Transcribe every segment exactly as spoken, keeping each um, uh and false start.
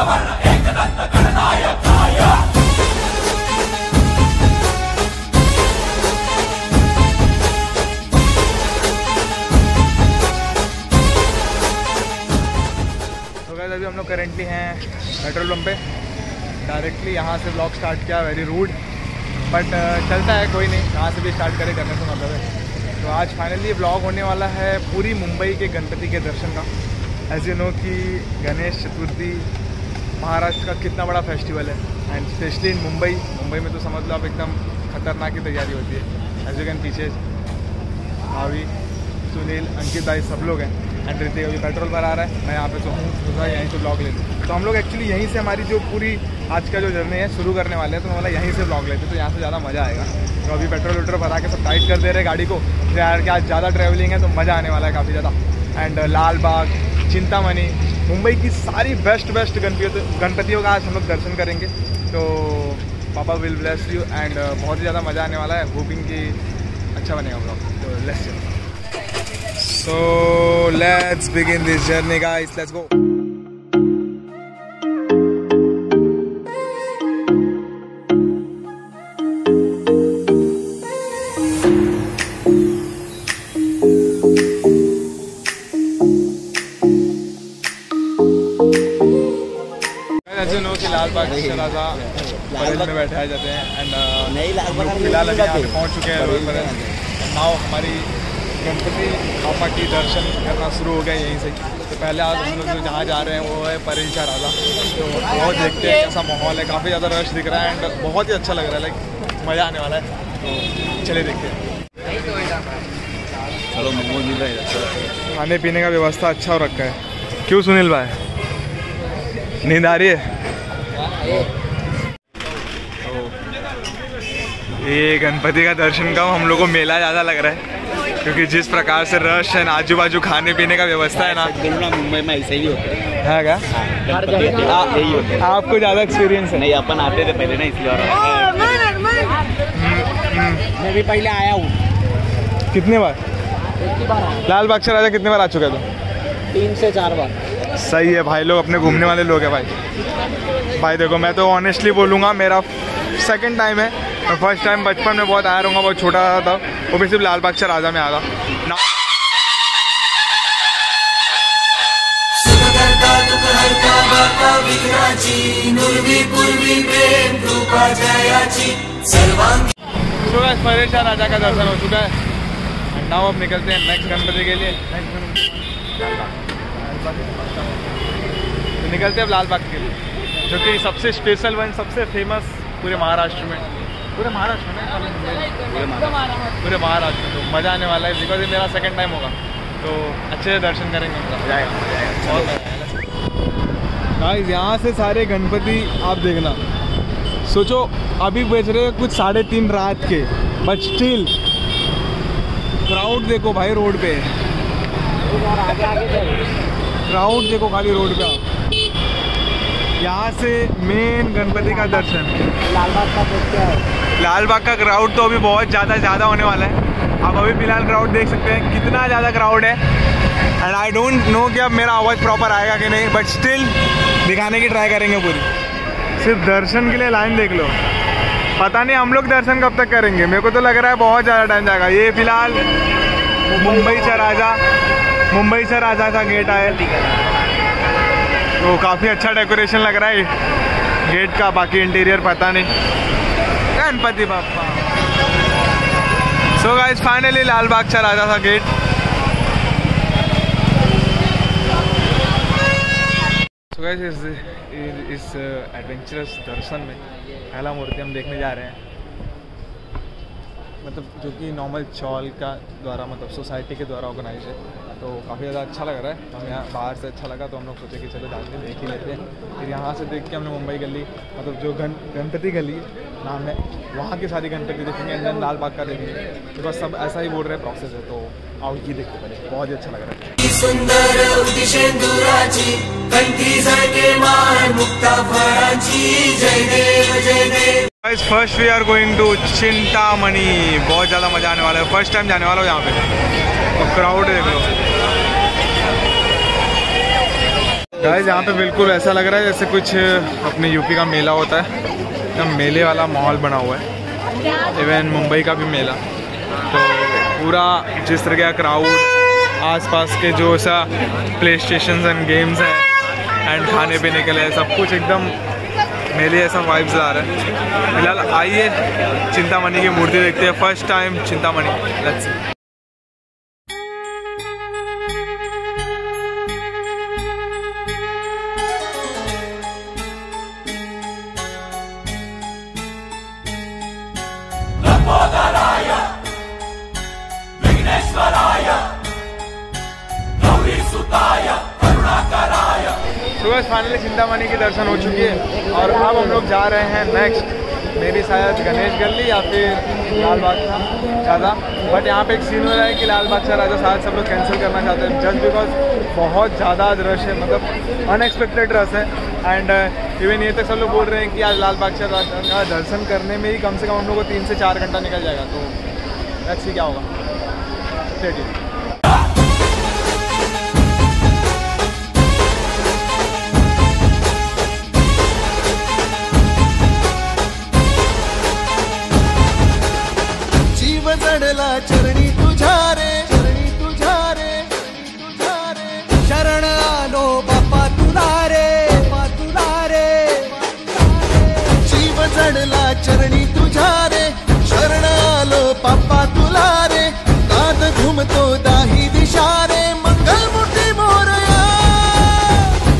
अभी हम लोग करेंटली हैं पेट्रोल पंप पे। डायरेक्टली यहाँ से ब्लॉग स्टार्ट किया, वेरी रूड, बट चलता है, कोई नहीं, यहाँ से भी स्टार्ट करे, करने से मतलब है। तो आज फाइनली ब्लॉग होने वाला है पूरी मुंबई के गणपति के दर्शन का। एज यू नो कि गणेश चतुर्थी महाराष्ट्र का कितना बड़ा फेस्टिवल है, and specially in Mumbai. Mumbai में तो समझ लो आप एकदम खतरनाक की तैयारी होती है। एज यू कैन पीछे भावी, सुनील, अंकित भाई सब लोग हैं, एंड ऋतिक अभी पेट्रोल पर आ रहा है। मैं यहाँ पे तो हूँ, तो यहीं से ब्लॉग ले लूँ। तो हम लोग एक्चुअली यहीं से हमारी जो पूरी आज का जो जर्नी है शुरू करने वाले हैं, तो मतलब यहीं से ब्लॉग लेते हैं, तो यहाँ से ज़्यादा मज़ा आएगा। तो अभी पेट्रोल वेट्रोल भरा के सब टाइट कर दे रहे गाड़ी को, यार कि आज ज़्यादा ट्रैवलिंग है तो मज़ा आने वाला है काफ़ी ज़्यादा। एंड लाल बाग, चिंतामणि, मुंबई की सारी बेस्ट बेस्ट गणपतियों गणपतियों का आज हम लोग दर्शन करेंगे। तो पापा विल ब्लेस यू, एंड बहुत ही ज़्यादा मज़ा आने वाला है। होपिंग की अच्छा बनेगा ब्लॉग, तो bless you. So let's begin this journey, guys. Let's go. As you know, कि लाल बाग शराजा परेड में बैठाए जाते हैं, and फिलहाल अभी यहाँ पहुँच चुके हैं। नाव हमारी गणपति पापा की दर्शन करना शुरू हो गया यहीं से। तो पहले आज हम लोग जहाँ जा रहे हैं वो है परेड शराजा। तो बहुत देखते हैं कैसा माहौल है, काफ़ी ज़्यादा रश दिख रहा है, एंड बहुत ही अच्छा लग रहा है, लाइक मज़ा आने वाला है। तो चले देखते हैं। खाने पीने का व्यवस्था अच्छा हो रखा है। क्यों सुनील भाई, नींद आ रही है? ये गणपति का दर्शन का हम लोग को मेला ज़्यादा लग रहा है, क्योंकि जिस प्रकार से रश है, आजू बाजू खाने पीने का व्यवस्था है ना, मुंबई में ऐसे ही होता है। हाँ क्या आपको ज़्यादा एक्सपीरियंस है? नहीं, अपन आते थे पहले ना, इसलिए। मैं भी पहले आया हूँ। कितने बार लाल बाग शराजा कितने बार आ चुका था? तीन से चार बार। सही है भाई, लोग अपने घूमने वाले लोग हैं भाई। भाई देखो, मैं तो ऑनेस्टली बोलूँगा, मेरा सेकेंड टाइम है। फर्स्ट टाइम बचपन में बहुत आया रहूँगा, बहुत छोटा था, वो भी सिर्फ लाल बाग शराजा में आया था। परेड शराजा का दर्शन हो चुका है, नाउ अब निकलते हैं नेक्स्ट गणपति के लिए। तो निकलते हैं अब लाल बाग के लिए, जो कि सबसे स्पेशल वन, सबसे फेमस पूरे महाराष्ट्र में पूरे महाराष्ट्र में पूरे महाराष्ट्र में तो मज़ा आने वाला है, बिकॉज ये मेरा सेकंड टाइम होगा। तो अच्छे से दर्शन करेंगे, मज़ा आएगा। बहुत गाइस, यहाँ से सारे गणपति आप देखना, सोचो अभी बेच रहे हैं कुछ साढ़े तीन रात के, बट स्टिल क्राउड देखो भाई रोड पे, क्राउड देखो खाली रोड पे। आप यहाँ से मेन गणपति का दर्शन, लाल बाग का देखते हैं। लाल बाग का क्राउड तो अभी बहुत ज़्यादा ज़्यादा होने वाला है। आप अभी फ़िलहाल क्राउड देख सकते हैं कितना ज़्यादा क्राउड है, एंड आई डोंट नो कि अब मेरा आवाज़ प्रॉपर आएगा कि नहीं, बट स्टिल दिखाने की ट्राई करेंगे पूरी। सिर्फ दर्शन के लिए लाइन देख लो, पता नहीं हम लोग दर्शन कब तक करेंगे। मेरे को तो लग रहा है बहुत ज़्यादा टाइम जाएगा। ये फ़िलहाल मुंबई शराजा मुंबई शराजा का गेट आया, तो काफ़ी अच्छा डेकोरेशन लग रहा है गेट का, बाकी इंटीरियर पता नहीं। Ganpati Bappa. So guys, finally लाल बाग शराजा का गेट। सो गाइस, इस इस एडवेंचरस दर्शन में पहला मूर्ति हम देखने जा रहे हैं, मतलब जो कि नॉर्मल चौल का द्वारा, मतलब सोसाइटी के द्वारा ऑर्गेनाइज है। तो काफ़ी ज़्यादा अच्छा लग रहा है। हम यहाँ बाहर से अच्छा लगा, तो हम लोग सोचे कि चलो जाके देख ही लेते हैं। फिर यहाँ से देख के हमने मुंबई गली, मतलब जो गण गणपति गली नाम है, वहाँ के सारी गणपति देखेंगे, एंड देन लाल बाग का देखेंगे, बिकॉज सब ऐसा ही बोल रहे हैं, प्रोसेस है। तो आओ ये देखते पहले, बहुत ही अच्छा लग रहा है। Guys, first we are going to Chintamani. बहुत ज़्यादा मज़ा आने वाला है, फर्स्ट टाइम जाने वाला हो यहाँ पे। तो क्राउड देख लो। गाइस यहाँ पे बिल्कुल ऐसा लग रहा है जैसे कुछ अपने यूपी का मेला होता है, एकदम मेले वाला माहौल बना हुआ है। इवन मुंबई का भी मेला, तो पूरा जिस तरह का क्राउड, आसपास के जो सा प्ले स्टेशन एंड गेम्स हैं एंड खाने पीने के लिए सब कुछ एकदम मेले ऐसा वाइब्स आ रहा है। फिलहाल आइए चिंतामणि की मूर्ति देखते हैं, first time Chintamani. Let's see. तो बस फाइनली चिंतामणि के दर्शन हो चुके हैं और अब हम लोग जा रहे हैं नेक्स्ट, मे बी शायद गणेश गली या फिर लाल बादशाह राजा। बट यहाँ पे एक सीन हो रहा है कि लाल बादशाह राजा शायद सब लोग कैंसिल करना चाहते हैं, जस्ट बिकॉज बहुत ज़्यादा रश है, मतलब अनएक्सपेक्टेड रश है। एंड इवन ये तक सब लोग बोल रहे हैं कि आज लाल बादशाह राजा का दर्शन करने में ही कम से कम हम लोग को तीन से चार घंटा निकल जाएगा, तो अच्छी क्या होगा। चलिए चरणी तुझारे चरणी तुझारे तुझारे शरण आलो बापा तुलारे बापा तुलारे जीव जडला चरणी तुझारे शरण आलो बापा तुलारे दाद घुमतो दाही दिशारे मंगल मुठी मोरया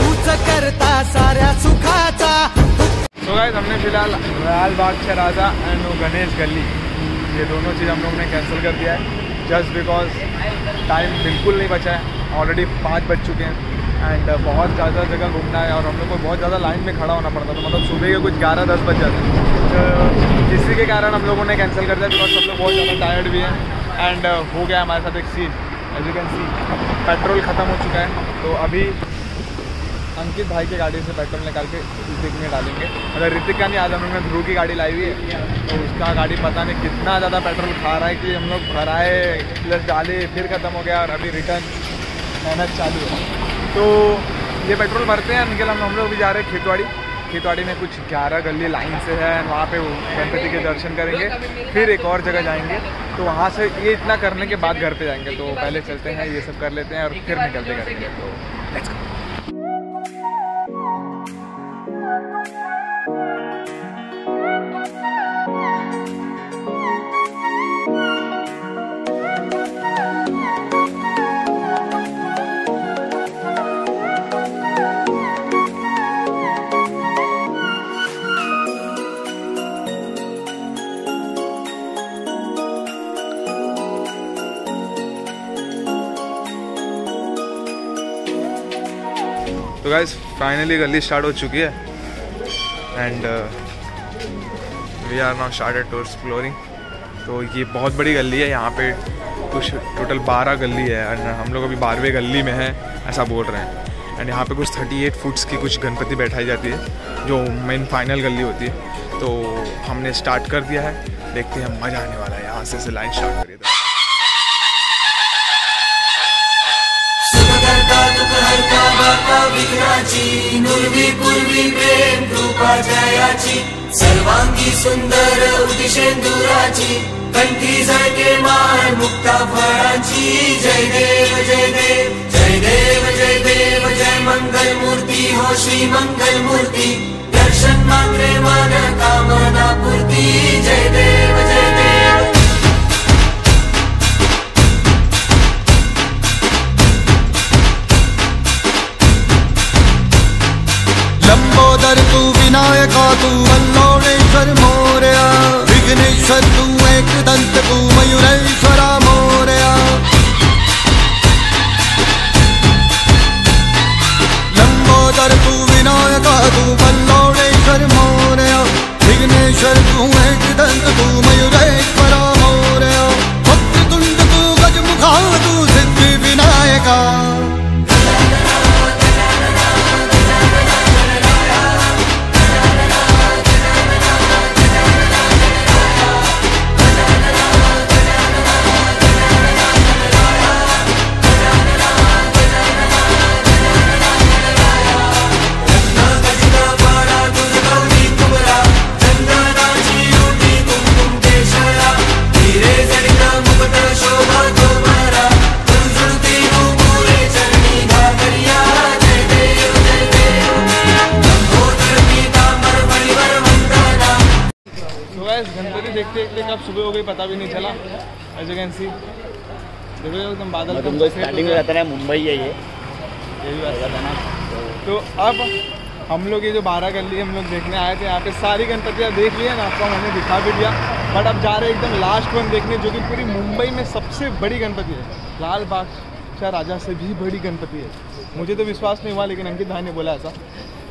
तूच करता साऱ्या सुखाचा। तो गाइस हमने फिलहाल लाल बादशाह राजा एंड गणेश गली ये दोनों चीज़ हम लोग ने कैंसिल कर दिया है, जस्ट बिकॉज टाइम बिल्कुल नहीं बचा है, ऑलरेडी पाँच बज चुके हैं एंड बहुत ज़्यादा जगह घूमना है और हम लोग को बहुत ज़्यादा लाइन में खड़ा होना पड़ता था, मतलब सुबह के कुछ ग्यारह दस बज जाते हैं, तो इसी के कारण हम लोगों ने कैंसिल कर दिया बिकॉज सब लोग बहुत ज़्यादा टायर्ड भी हैं। एंड हो गया हमारे साथ एक scene, as you can see petrol ख़त्म हो चुका है, तो अभी अंकित भाई की गाड़ी से पेट्रोल निकाल के ऋतिक में डालेंगे। अगर ऋतिक का नहीं, आज हम लोग ने ध्रुव की गाड़ी लाई हुई है, तो उसका गाड़ी पता नहीं कितना ज़्यादा पेट्रोल खा रहा है कि हम लोग भराए प्लस डाले फिर ख़त्म हो गया और अभी रिटर्न मेहनत चालू है। तो ये पेट्रोल भरते हैं निकल हम हम लोग भी जा रहे हैं खेतवाड़ी। खेतवाड़ी में कुछ ग्यारह गली लाइन से है, वहाँ पे गणपति के दर्शन करेंगे, फिर एक और जगह जाएंगे, तो वहाँ से ये इतना करने के बाद घर पे जाएंगे। तो पहले चलते हैं, ये सब कर लेते हैं और फिर निकलते करेंगे। तो लेट्स गो। तो गाइस फाइनली गली स्टार्ट हो चुकी है and we are now started to exploring. तो ये बहुत बड़ी गली है, यहाँ पे कुछ टोटल बारह गली है एंड हम लोग अभी बारहवें गली में हैं ऐसा बोल रहे हैं। एंड यहाँ पे कुछ थर्टी एट फुट्स की कुछ गणपति बैठाई जाती है जो मेन फाइनल गली होती है। तो हमने स्टार्ट कर दिया है, देखते हैं मज़ा आने वाला है। यहाँ से ऐसे लाइन स्टार्ट करिए था विघ्नाची नुर्वी पूर्वी प्रेम कृपा जयाची सर्वांगी सुंदर उदिशेंदुराची कंठी जळते मान मुक्ता फळाची जय देव जय देव जय देव जय देव जय मंगल मूर्ती हो श्री मंगल मूर्ती दर्शन मात्रे मन कामना पूर्ती जय देव जय देव। तू विनायक तू वल्लोनेश्वर मोरया विघ्नेश्वर तू एकदंत तू मयूरेश्वरा मोरया लंबोदर तू विनायक तू वल्लोनेश्वर मोरया विघ्नेश्वर तू एकदंत तू मयूरेश्वरा मोरया भक्ततुंड तू गजमुखा तू सिद्धि विनायका देखते कब सुबह हो गई पता भी नहीं चला। एज यू कैन सी एकदम बादल तुमको स्टार्टिंग में रहता है, मुंबई है ये, ये भी बात है ना। तो अब हम लोग ये जो बारह गली हम लोग देखने आए थे, यहाँ पे सारी गणपतियाँ देख लिया ना, आपको हमने दिखा भी दिया, बट अब जा रहे हैं एकदम लास्ट वन देखने जो कि पूरी मुंबई में सबसे बड़ी गणपति है, लाल बादशाह राजा से भी बड़ी गणपति है। मुझे तो विश्वास नहीं हुआ, लेकिन अंकित भाई ने बोला ऐसा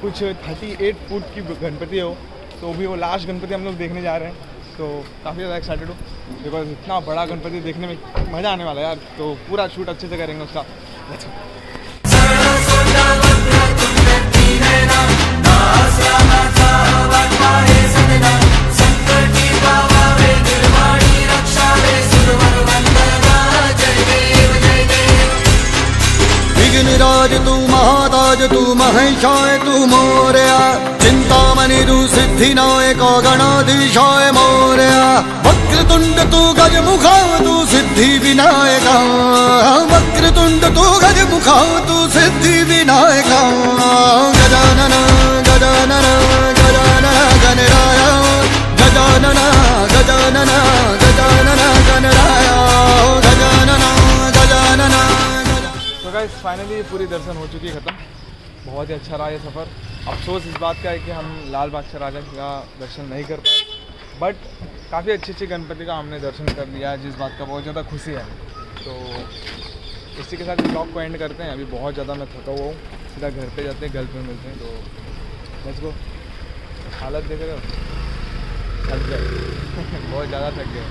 कुछ अड़तीस फुट की गणपति है वो, तो भी वो लास्ट गणपति हम लोग देखने जा रहे हैं। तो काफ़ी ज़्यादा एक्साइटेड हूँ बिकॉज इतना बड़ा गणपति देखने में मज़ा आने वाला है यार। तो पूरा शूट अच्छे से करेंगे उसका। विघ्नराज तू महाताज तू महेशाय तू मोरया, चिंतामणि तू सिद्धिनायक गणाधीशाय मोरया, वक्रतुंड तू गज मुखा तू सिद्धि विनायक, वक्रतुंड तू गज मुखा तू सिद्धि विनायक, गजानन गजानन गजानन गणराया, गजानन गजानन गजानन गणराया, गजानन गजानन। तो गाइस फाइनली पूरी दर्शन हो चुकी है ख़त्म। बहुत ही अच्छा रहा ये सफ़र। अफसोस इस बात का है कि हम लाल बादशाह राजा का दर्शन नहीं कर पाए, बट काफ़ी अच्छी अच्छी गणपति का हमने दर्शन कर लिया, जिस बात का बहुत ज़्यादा खुशी है। तो इसी के साथ ब्लॉग को एंड करते हैं। अभी बहुत ज़्यादा मैं थका हुआ हूँ, सीधा घर पे जाते हैं, गर्ल पे मिलते हैं। तो लेट्स गो। हालत देख रहे हो, थक गए बहुत ज़्यादा थक गए।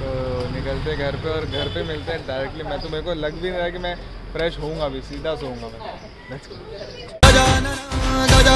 तो निकलते घर पे और घर पे मिलते हैं डायरेक्टली। मैं तो मेरे को लग भी नहीं रहा कि मैं फ्रेश होऊंगा, अभी सीधा सोऊंगा मैं।